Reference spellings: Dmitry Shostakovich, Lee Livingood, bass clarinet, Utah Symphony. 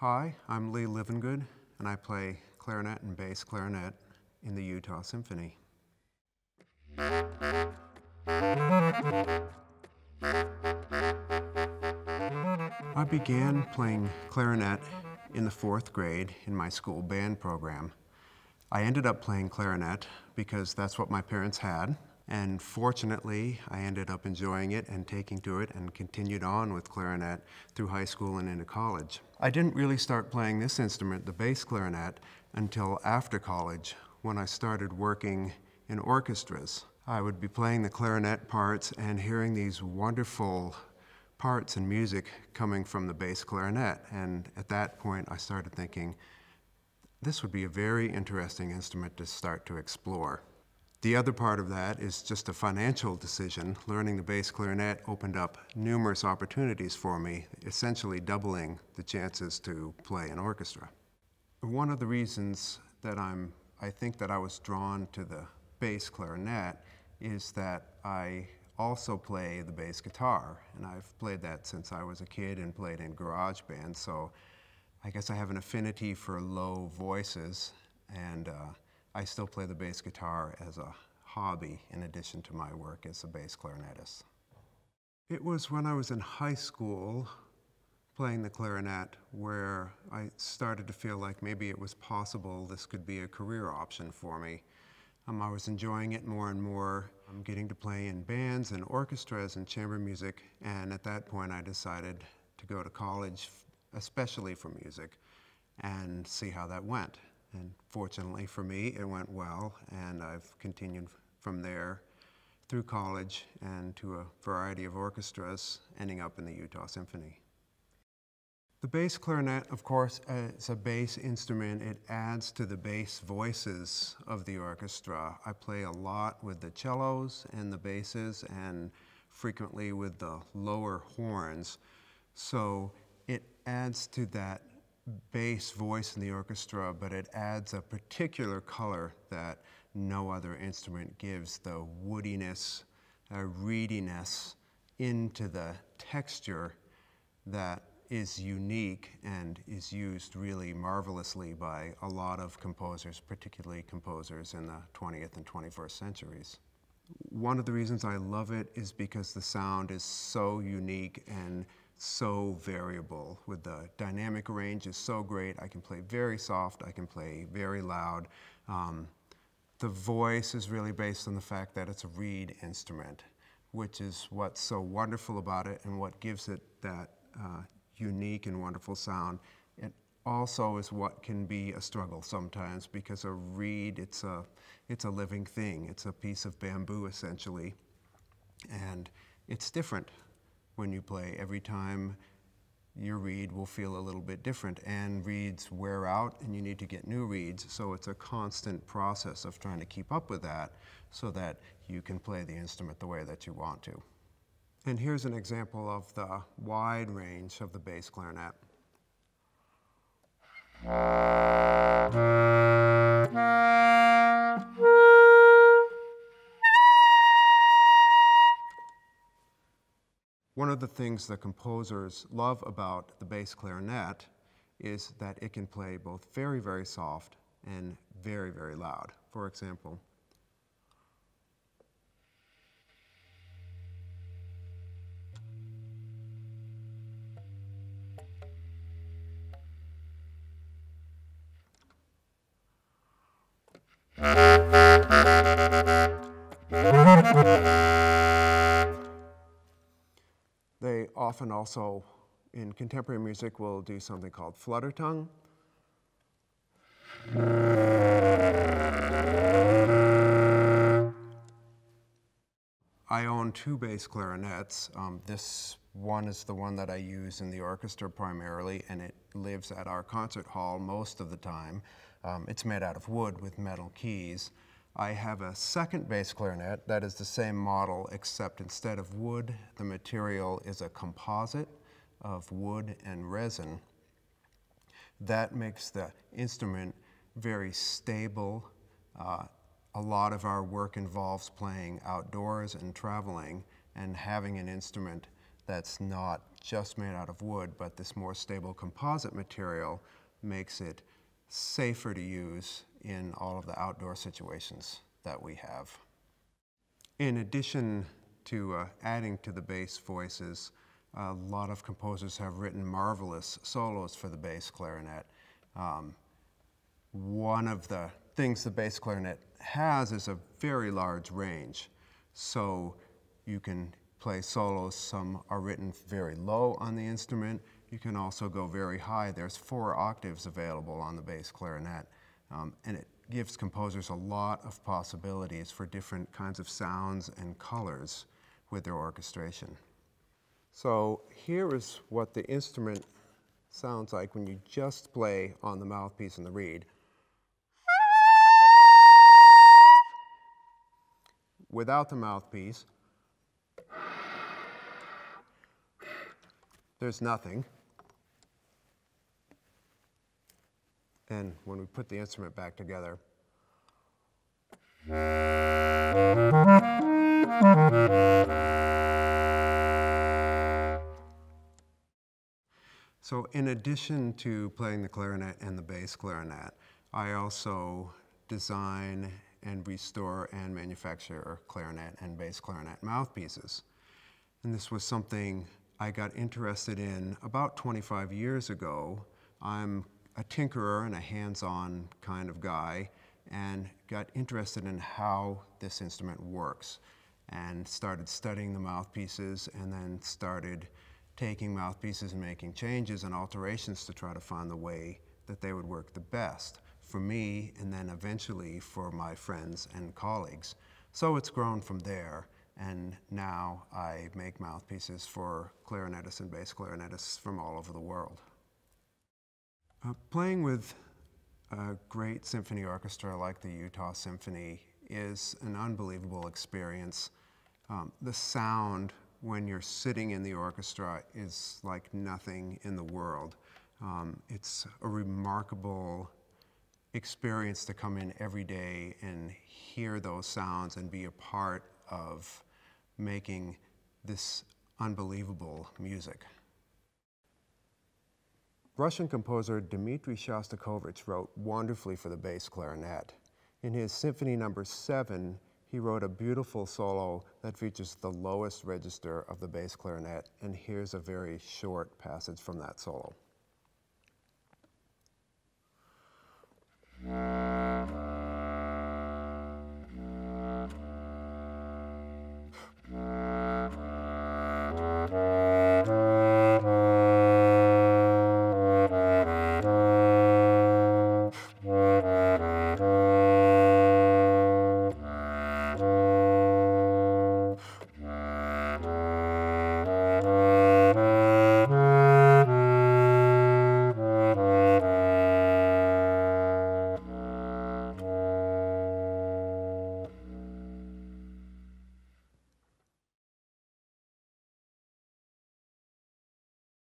Hi, I'm Lee Livingood, and I play clarinet and bass clarinet in the Utah Symphony. I began playing clarinet in the fourth grade in my school band program. I ended up playing clarinet because that's what my parents had, and fortunately I ended up enjoying it and taking to it and continued on with clarinet through high school and into college. I didn't really start playing this instrument, the bass clarinet, until after college when I started working in orchestras. I would be playing the clarinet parts and hearing these wonderful parts and music coming from the bass clarinet, and at that point I started thinking, this would be a very interesting instrument to start to explore. The other part of that is just a financial decision. Learning the bass clarinet opened up numerous opportunities for me, essentially doubling the chances to play in orchestra. One of the reasons that I think that I was drawn to the bass clarinet is that I also play the bass guitar, and I've played that since I was a kid and played in garage bands, so I guess I have an affinity for low voices, and I still play the bass guitar as a hobby in addition to my work as a bass clarinetist. It was when I was in high school playing the clarinet where I started to feel like maybe it was possible this could be a career option for me. I was enjoying it more and more. I'm getting to play in bands and orchestras and chamber music, and at that point I decided to go to college especially for music and see how that went. And fortunately for me, it went well, and I've continued from there through college and to a variety of orchestras, ending up in the Utah Symphony. The bass clarinet, of course, is a bass instrument. It adds to the bass voices of the orchestra. I play a lot with the cellos and the basses and frequently with the lower horns. So it adds to that bass voice in the orchestra, but it adds a particular color that no other instrument gives, the woodiness, reediness into the texture that is unique and is used really marvelously by a lot of composers, particularly composers in the 20th and 21st centuries. One of the reasons I love it is because the sound is so unique and so variable. With the dynamic range is so great. I can play very soft, I can play very loud. The voice is really based on the fact that it's a reed instrument, which is what's so wonderful about it and what gives it that unique and wonderful sound. It also is what can be a struggle sometimes, because a reed, it's a living thing. It's a piece of bamboo essentially, and it's different. When you play, every time your reed will feel a little bit different, and reeds wear out and you need to get new reeds, so it's a constant process of trying to keep up with that so that you can play the instrument the way that you want to. And here's an example of the wide range of the bass clarinet. One of the things the composers love about the bass clarinet is that it can play both very, very soft and very, very loud. For example, they often also, in contemporary music, will do something called flutter tongue. I own two bass clarinets. This one is the one that I use in the orchestra primarily, and it lives at our concert hall most of the time. It's made out of wood with metal keys. I have a second bass clarinet that is the same model, except instead of wood, the material is a composite of wood and resin. That makes the instrument very stable. A lot of our work involves playing outdoors and traveling, and having an instrument that's not just made out of wood, but this more stable composite material makes it safer to use in all of the outdoor situations that we have. In addition to adding to the bass voices, a lot of composers have written marvelous solos for the bass clarinet. One of the things the bass clarinet has is a very large range. So you can play solos. Some are written very low on the instrument. You can also go very high. There's 4 octaves available on the bass clarinet. And it gives composers a lot of possibilities for different kinds of sounds and colors with their orchestration. So here is what the instrument sounds like when you just play on the mouthpiece and the reed. Without the mouthpiece, there's nothing. And when we put the instrument back together, so in addition to playing the clarinet and the bass clarinet, I also design and restore and manufacture clarinet and bass clarinet mouthpieces. And this was something I got interested in about 25 years ago. I'm a tinkerer and a hands-on kind of guy, and got interested in how this instrument works, and started studying the mouthpieces, and then started taking mouthpieces and making changes and alterations to try to find the way that they would work the best for me, and then eventually for my friends and colleagues. So it's grown from there, and now I make mouthpieces for clarinetists and bass clarinetists from all over the world. Playing with a great symphony orchestra like the Utah Symphony is an unbelievable experience. The sound when you're sitting in the orchestra is like nothing in the world. It's a remarkable experience to come in every day and hear those sounds and be a part of making this unbelievable music. Russian composer Dmitry Shostakovich wrote wonderfully for the bass clarinet. In his Symphony No. 7, he wrote a beautiful solo that features the lowest register of the bass clarinet, and here's a very short passage from that solo.